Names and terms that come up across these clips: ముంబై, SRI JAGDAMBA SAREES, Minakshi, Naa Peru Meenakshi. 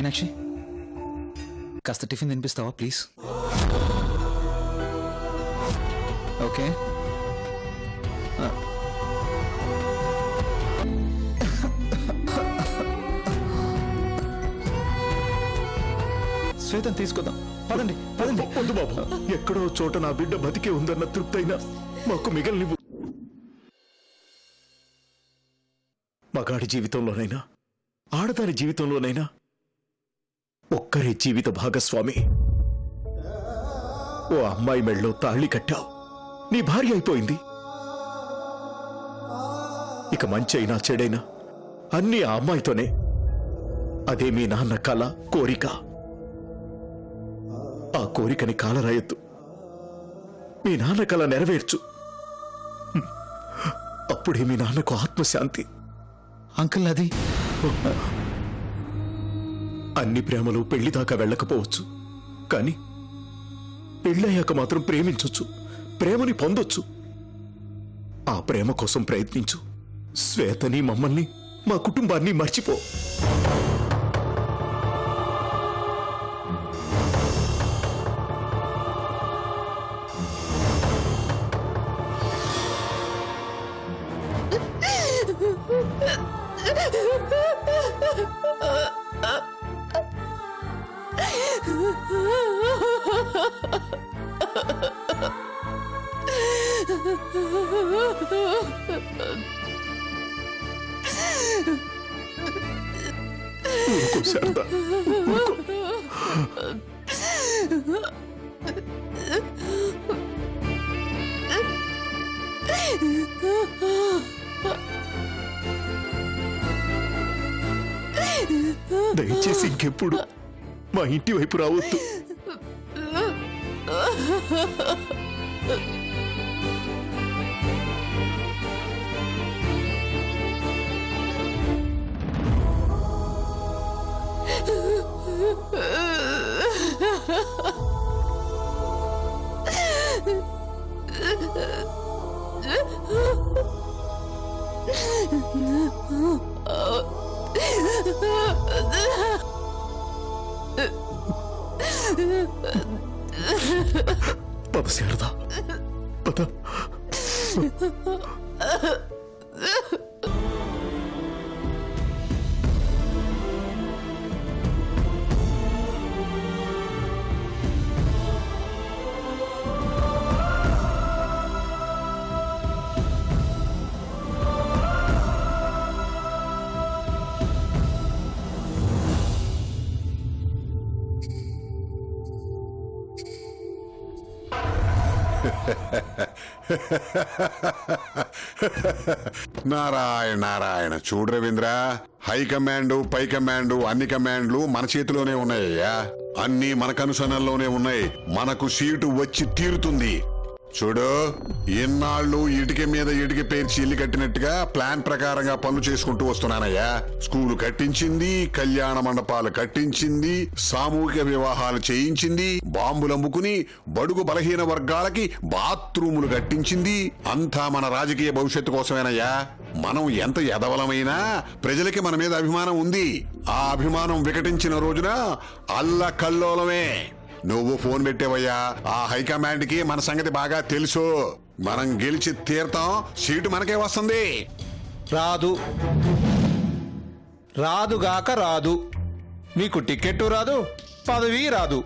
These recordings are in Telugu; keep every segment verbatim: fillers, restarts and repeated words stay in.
मीनाक्षी कास्ता टिफिन तिनिपिस्तावा प्लीज ओके श्वेतन तीसुकोदां पदंडी पदंडी वद्दु बाबू एक्कडो चोट ना बिड्ड बतिके उंदन्न तृप्तैना माकु मिगलनिव्वु मगाड़ी जीवितंलोनैना आड़दानि जीवितंलोनैना ఒక్కరే జీవిత భాగస్వామి ఓ అమ్మాయి మెళ్ళో తాళి కట్టావు నీ భార్య అయిపోయింది ఇక మంచైనా చెడైనా అన్ని ఆ అమ్మాయితోనే అదే మీ నాన్న కల కోరిక ఆ కోరికని కాలరాయొద్దు మీ నాన్న కల నెరవేర్చు అప్పుడే మీ నాన్నకు ఆత్మశాంతి అంకుల్ అది అన్ని ప్రేమలు పెళ్లి దాకా వెళ్ళకపోవచ్చు కానీ పెళ్ళయ్యాక మాత్రం ప్రేమించొచ్చు ప్రేమని పొందొచ్చు ఆ ప్రేమ కోసం ప్రయత్నించు శ్వేతని మమ్మల్ని మా కుటుంబాన్ని మర్చిపో దయచేసి ఇంకెప్పుడు మా ఇంటి వైపు రావద్దు पापा शारदा पता నారాయణ నారాయణ చూడు రవీంద్ర హై కమాండ్ పై కమాండ్ అన్ని కమాండ్లు మన చేతిలోనే ఉన్నాయ్యా అన్ని మన కనుసనల్లోనే ఉన్నాయి మనకు సీటు వచ్చి తీరుతుంది చూడు ఎన్నాళ్ళు ఇటుక మీద ఇటుక పేర్చి ఇల్లు కట్టినట్టుగా ప్లాన్ ప్రకారంగా పనులు చేసుకుంటూ వస్తున్నానయ్యా స్కూల్ కట్టించింది కళ్యాణ మండపాలు కట్టించింది సామూహిక వివాహాలు చేయించింది బాంబులు అమ్ముకుని బడుగు బలహీన వర్గాలకి బాత్రూములు కట్టించింది అంతా మన రాజకీయ భవిష్యత్తు కోసమేనయ్యా మనం ఎంత యదవలమైనా ప్రజలకి మన మీద అభిమానం ఉంది ఆ అభిమానం వికటించిన రోజున అల్లకల్లోలమే నువ్వు ఫోన్ పెట్టేవయ్యా ఆ హైకమాండ్ కి మన సంగతి బాగా తెలుసు మనం గెలిచి తీరుతాం సీటు మనకే వస్తుంది రాదు రాదుగాక రాదు మీకు టికెట్ రాదు పదవి రాదు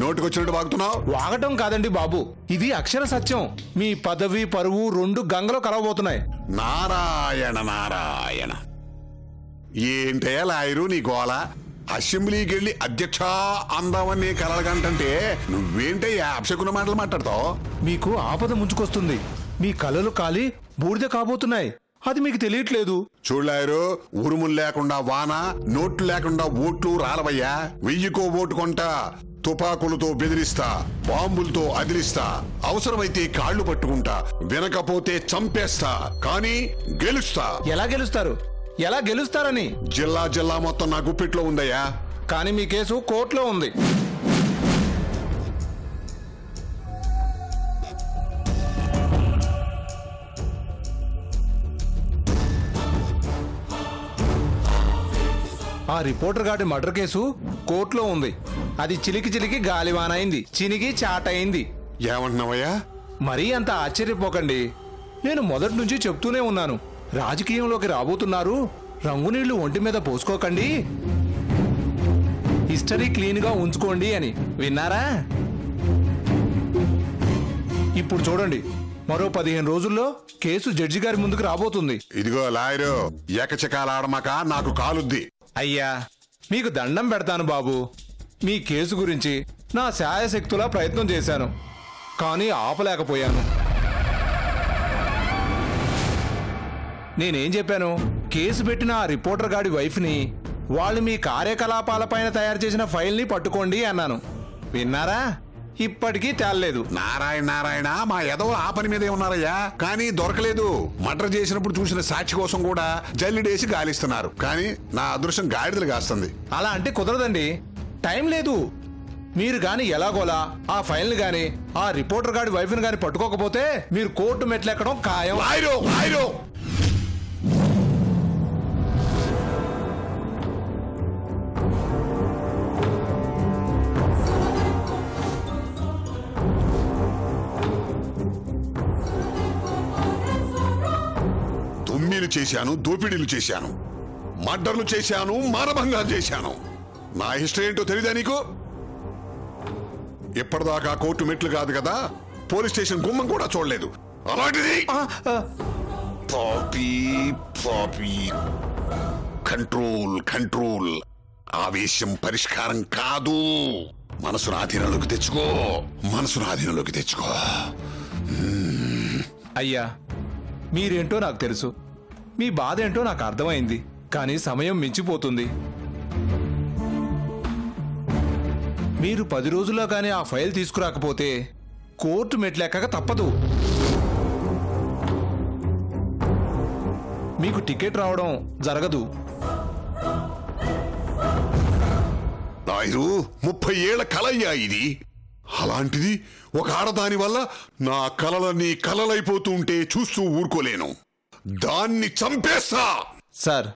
నోటికొచ్చినట్టు వాగుతున్నావు వాగటం కాదండి బాబు ఇది అక్షర సత్యం మీ పదవి పరువు రెండు గంగలో కలవబోతున్నాయి నారాయణ నారాయణ ఏంటే లాయరు నీ గోళ అసెంబ్లీకి వెళ్ళి అధ్యక్ష అందామని కలగంటే నువ్వేంటే అపశకున మాటలు మాట్లాడతావు మీకు ఆపద ముంచుకొస్తుంది మీ కలలు కాలి బూడిద కాబోతున్నాయి అది మీకు తెలియట్లేదు చూడలేరు ఉరుములు లేకుండా వాన నోట్లు లేకుండా ఓట్లు రాలవయ్యా వెయ్యికో ఓటు కొంట తుపాకులతో బెదిరిస్తా బాంబులతో అదిలిస్తా అవసరమైతే కాళ్లు పట్టుకుంటా వినకపోతే చంపేస్తా కానీ గెలుస్తా ఎలా గెలుస్తారు ఎలా గెలుస్తారని. జిల్లా జిల్లా మొత్తం నా గుప్పిట్లో ఉందయ్యా, కానీ మీ కేసు కోర్టులో ఉంది. ఆ రిపోర్టర్ గాడి మర్డర్ కేసు కోర్టులో ఉంది. అది చిలికి చిలికి గాలివానైంది, చినికి చాటైంది. ఏమంటున్నావయ్యా? మరీ అంత ఆశ్చర్యపోకండి, నేను మొదటి నుంచి చెప్తూనే ఉన్నాను. రాజకీయంలోకి రాబోతున్నారు, రంగునీళ్లు ఒంటి మీద పోసుకోకండి, హిస్టరీ క్లీన్గా ఉంచుకోండి అని. విన్నారా? ఇప్పుడు చూడండి, మరో పదిహేను రోజుల్లో కేసు జడ్జి గారి ముందుకు రాబోతుంది. ఇదిగో లాయరు, ఏకచకాలాడమాక నాకు కాలుద్ది. అయ్యా మీకు దండం పెడతాను బాబు, మీ కేసు గురించి నా శాయశక్తులా ప్రయత్నం చేశాను, కానీ ఆపలేకపోయాను. నేనేం చెప్పాను? కేసు పెట్టిన ఆ రిపోర్టర్ గాడి వైఫ్ని, వాళ్ళు మీ కార్యకలాపాలపైన తయారు చేసిన ఫైల్ని పట్టుకోండి అన్నాను. విన్నారా? ఇప్పటికీ తేలలేదు. నారాయణ నారాయణ, మా ఎదవ ఆ పని మీదే ఉన్నారయ్యా, కానీ దొరకలేదు. మర్డర్ చేసినప్పుడు చూసిన సాక్షి కోసం కూడా జల్లిడేసి గాలిస్తున్నారు, కానీ నా అదృష్టం గాడిదలు కాస్తుంది. అలా అంటే కుదరదండి, టైం లేదు. మీరు గాని ఎలాగోలా ఆ ఫైల్ ని గాని ఆ రిపోర్టర్ గాడి వైఫ్ ని గాని పట్టుకోకపోతే మీరు కోర్టు మెట్లెక్కడం ఖాయం. దుమ్మిలు చేశాను, దోపిడీలు చేశాను, మర్డర్లు చేశాను, మానభంగాలు చేశాను. నా హిస్టరీ ఏంటో తెలీదా నీకు? ఎప్పటిదాకా కోర్టు మెట్లు కాదు కదా, పోలీస్ స్టేషన్ గుమ్మం కూడా చూడలేదు. అలాంటిది పాపీ పాపీ. కంట్రోల్ కంట్రోల్, ఆవేశం పరిష్కారం కాదు. మనసును ఆధీనంలోకి తెచ్చుకో, మనసును ఆధీనంలోకి తెచ్చుకో. అయ్యా మీరేంటో నాకు తెలుసు, మీ బాధ ఏంటో నాకు అర్థమైంది, కానీ సమయం మించిపోతుంది. మీరు పది రోజుల్లో కానీ ఆ ఫైల్ తీసుకురాకపోతే కోర్టు మెట్లెక్కక తప్పదు. మీకు టికెట్ రావడం జరగదు. నాయరు ముప్పై ఏళ్ల కలయ్యా ఇది, అలాంటిది ఒక ఆడదాని వల్ల నా కలలన్నీ కలలైపోతుంటే చూస్తూ ఊరుకోలేను. దాన్ని చంపేస్తా. సార్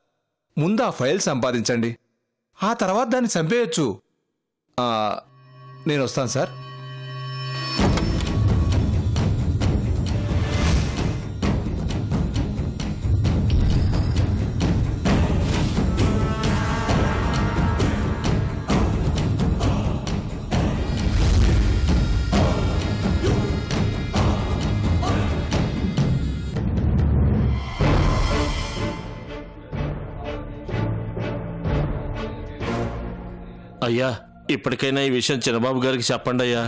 ముందు ఆ ఫైల్ సంపాదించండి, ఆ తర్వాత దాన్ని చంపేయచ్చు. నేను వస్తాను సార్. అయ్యా ఇప్పటికైనా ఈ విషయం చిన్నబాబు గారికి చెప్పండి అయ్యా.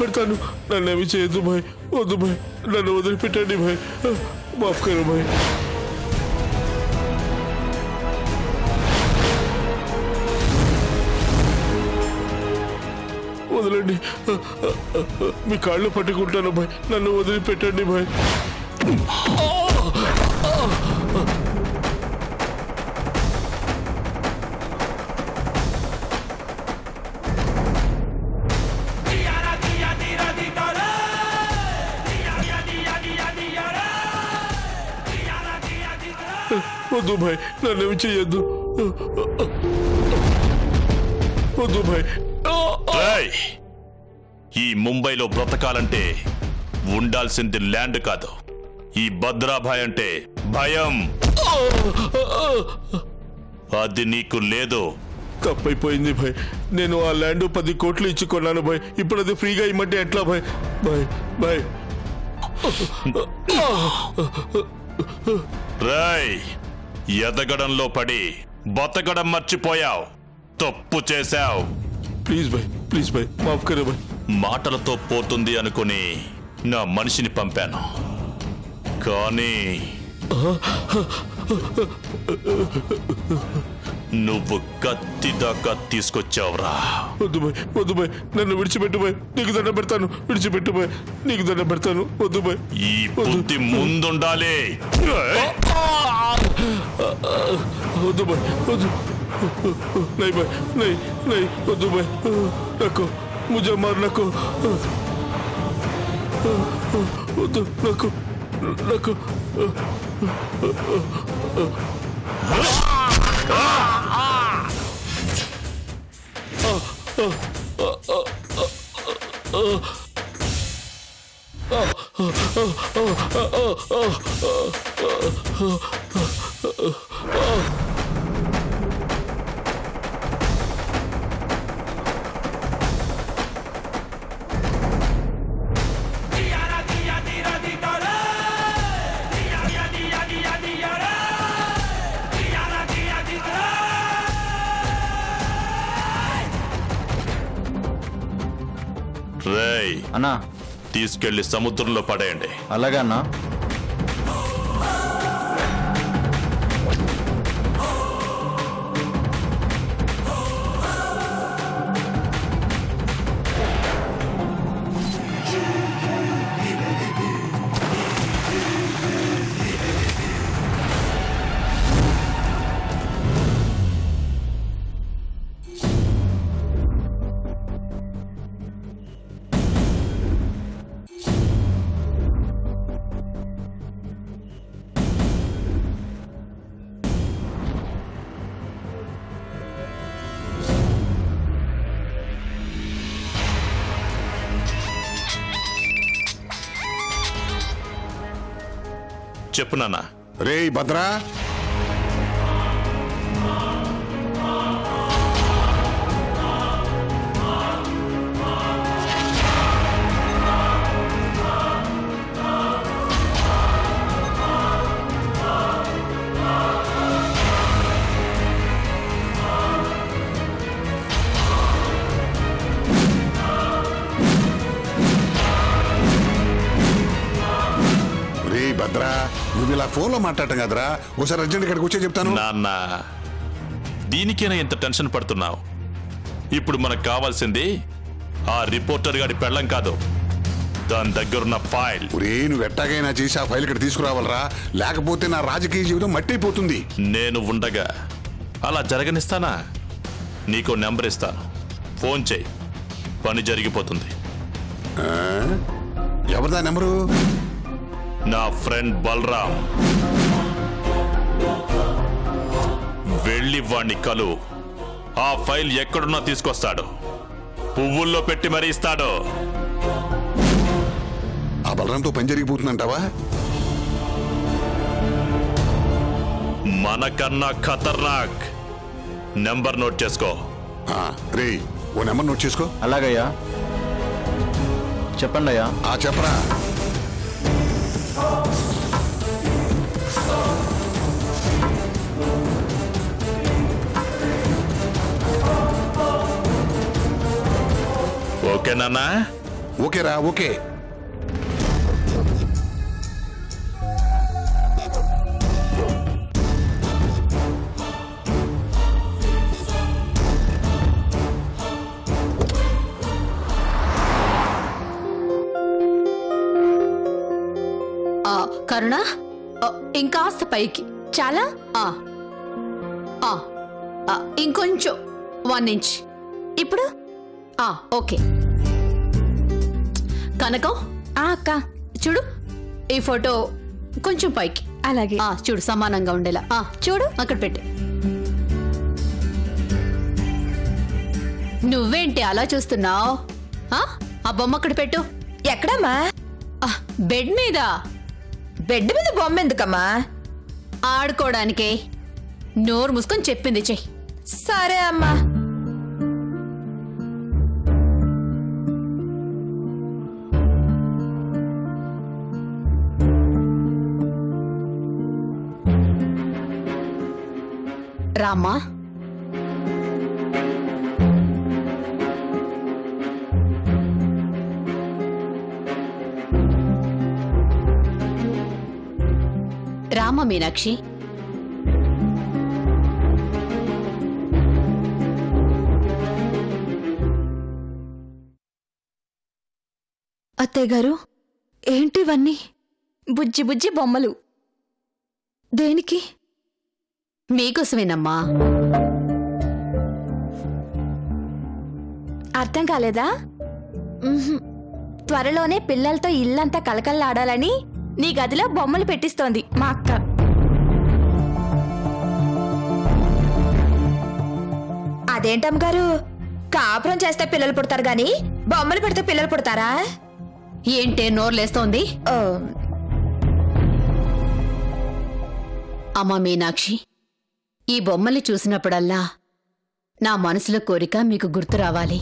పెడతాను నన్నేమి చేయదు భాయ్ వద్దు భాయ్ నన్ను వదిలిపెట్టండి భాయ్ మాఫ్ కరో భాయ్ వదలండి మీ కాళ్ళు పట్టుకుంటాను భాయ్ నన్ను వదిలిపెట్టండి భాయ్ वद्दू भाई नन्नेमी चेयद्दू वद्दू भाई రేయ్ ఈ ముంబైలో బ్రతకాలంటే ఉండాల్సింది ల్యాండ్ కాదు ఈ భద్రాభాయ్ అంటే భయం అది నీకు లేదు తప్పైపోయింది భాయ్ నేను ఆ ల్యాండ్ పది కోట్లు ఇచ్చి కొన్నాను భాయ్ ఇప్పుడు అది ఫ్రీగా ఇమ్మంటే ఎట్లా భాయ్ భాయ్ భాయ్ రేయ్ ఎదగడంలో పడి బతకడం మర్చిపోయావు తప్పు చేశావు ప్లీజ్ భాయ్ ప్లీజ్ భాయ్ మాఫ్ కరో భాయ్ మాటలతో పోతుంది అనుకుని నా మనిషిని పంపాను కానీ నువ్వు కత్తి దాకా తీసుకొచ్చావురా వద్దు భాయ్ వద్దు భాయ్ నన్ను విడిచిపెట్టు భాయ్ నీకు దండం పెడతాను విడిచిపెట్టు భాయ్ నీకు దండం పెడతాను వద్దు భాయ్ ఈ బుద్ధి ముందుండాలి వద్దు భాయ్ వద్దు నై భాయ్ నై నై వద్దు భాయ్ నాకు ముజే మార్ నాకు వద్దు నాకు నాకు అన్నా తీసుకెళ్లి సముద్రంలో పడేయండి అలాగా అన్నా చెప్పు నాన్న. రేయ్ భద్రా, ఫోన్లో మాట్లాడటం కదరా, ఒకసారి అర్జెంట్ ఇక్కడికి వచ్చే చెప్తాను. నాన్న దీనికైనా ఎంత టెన్షన్ పడుతున్నావు? ఇప్పుడు మనకు కావాల్సింది ఆ రిపోర్టర్ గారి పెళ్ళం కాదు, దాని దగ్గరున్న ఫైల్. ఒరే నువ్వు ఎట్టాగైనా చేసి ఆ ఫైల్ ఇక్కడ తీసుకురావాలరా, లేకపోతే నా రాజకీయ జీవితం మట్టి అయిపోతుంది. నేను ఉండగా అలా జరగనిస్తానా? నీకు నెంబర్ ఇస్తాను, ఫోన్ చేయి, పని జరిగిపోతుంది. ఎవరిదా నెంబరు? నా ఫ్రెండ్ బలరాం. వెళ్ళి వాణ్ణి కలు, ఆ ఫైల్ ఎక్కడున్నా తీసుకొస్తాడు, పువ్వుల్లో పెట్టి మరీ ఇస్తాడు. ఆ బలరాంతో పని జరిగిపోతుందంటావా? మనకన్నా ఖతర్నాక్. నెంబర్ నోట్ చేసుకో. రే ఓ నెంబర్ నోట్ చేసుకో. అలాగయ్యా, చెప్పండి అయ్యా. చెప్పరా. ఓకే నాన్న. ఓకేరా. ఓకే కరుణ, ఇంకాస్త పైకి. చాలా. ఇంకొంచెం, వన్ ఇంచ్. ఇప్పుడు ఓకే. కనకం అక్క చూడు, ఈ ఫోటో కొంచెం పైకి. అలాగే చూడు, సమానంగా ఉండేలా. చూడు అక్కడ పెట్టే. నువ్వేంటి అలా చూస్తున్నావు? ఆ బొమ్మ అక్కడ పెట్టు. ఎక్కడమ్మా? బెడ్ మీద. బెడ్ మీద బొమ్మ ఎందుకమ్మా? ఆడుకోవడానికే. నోరు మూసుకొని చెప్పింది చెయ్యి. సరే అమ్మా. రామా, రామ మీనాక్షి, అత్తయ్య గారు ఏంటివన్నీ? బుజ్జి బుజ్జి బొమ్మలు. దేనికి? మీకోసమేనమ్మా. అర్థం కాలేదా? త్వరలోనే పిల్లలతో ఇల్లంతా కలకల్లాడాలని నీ గదిలో బొమ్మలు పెట్టిస్తోంది మా అక్క. అదేంటమ్మ గారు, కాపురం చేస్తే పిల్లలు పుడతారు గాని బొమ్మలు పెడితే పిల్లలు పుడతారా? ఏంటే నోర్లేస్తోంది? అమ్మ మీనాక్షి, ఈ బొమ్మల్ని చూసినప్పుడల్లా నా మనసులో కోరిక మీకు గుర్తు రావాలి.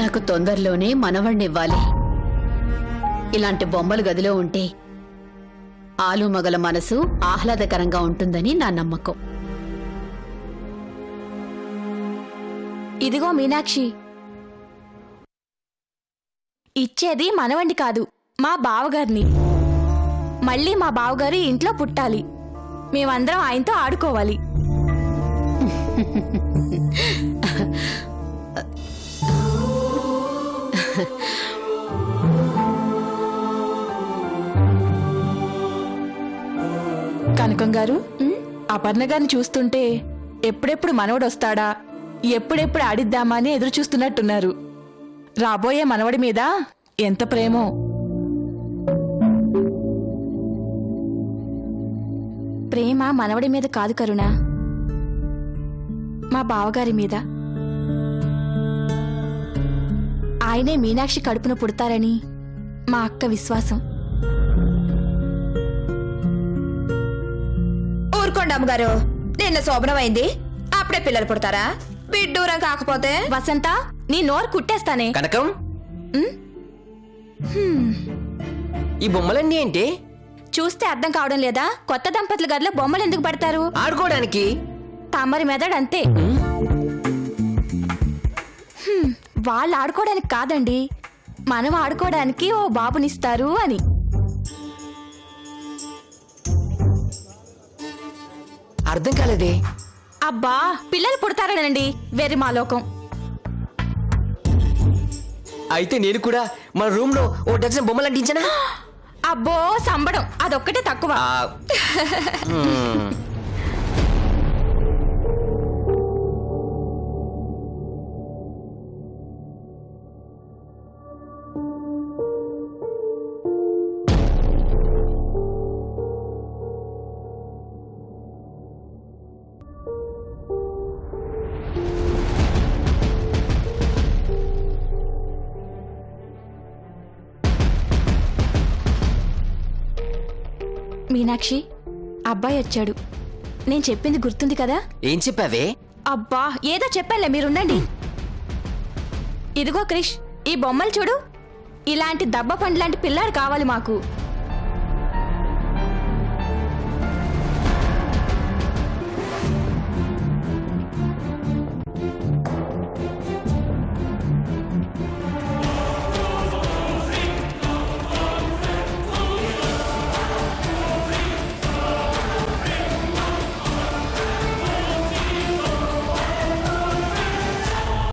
నాకు తొందరలోనే మనవణ్ణివ్వాలి. ఇలాంటి బొమ్మలు గదిలో ఉంటే ఆలుమగల మనసు ఆహ్లాదకరంగా ఉంటుందని నా నమ్మకం. ఇదిగో మీనాక్షి, ఇచ్చేది మనవండి కాదు, మా బావగారిని. మళ్ళీ మా బావగారు ఇంట్లో పుట్టాలి, మేమందరం ఆయనతో ఆడుకోవాలి. కనకం గారు, అపర్ణ గారిని చూస్తుంటే ఎప్పుడెప్పుడు మనవడు వస్తాడా, ఎప్పుడెప్పుడు ఆడిద్దామా అని ఎదురు చూస్తున్నట్టున్నారు. రాబోయే మనవడి మీద ఎంత ప్రేమో. ప్రేమ మనవడి మీద కాదు కరుణ, మా బావగారి మీద. ఆయనే మీనాక్షి కడుపున పుడతారని మా అక్క విశ్వాసం. ఊరుకోండి అమ్మగారు, నిన్న శోభనమైంది అప్పుడే పిల్లలు పుడతారా? బిడ్డూరం కాకపోతే. వసంత నీ నోరు కుట్టేస్తానే. కనకం ఈ బొమ్మలన్నీ ఏంటి? చూస్తే అర్థం కావడం లేదా? కొత్త దంపతుల గదిలో బొమ్మలు ఎందుకు పడతారు? ఆడుకోవడానికి. తమరి మెదడు అంతే, వాళ్ళు ఆడుకోవడానికి కాదండి, మనం ఆడుకోవడానికి ఓ బాబునిస్తారు అని. అర్థం కాలేదే. అబ్బా పిల్లలు పుడతారనండి, వెర్రి మా లోకం. అయితే నేను కూడా మన రూమ్ లో ఓ డజన్ బొమ్మలు అంటించనా? అబ్బో సంబడం, అదొక్కటే తక్కువ. మీనాక్షి అబ్బాయి వచ్చాడు, నేను చెప్పింది గుర్తుంది కదా? ఏం చెప్పావే? అబ్బా ఏదో చెప్పాలే, మీరుండండి. ఇదిగో క్రిష్, ఈ బొమ్మలు చూడు, ఇలాంటి దబ్బ పండ్లాంటి పిల్లాడు కావాలి మాకు.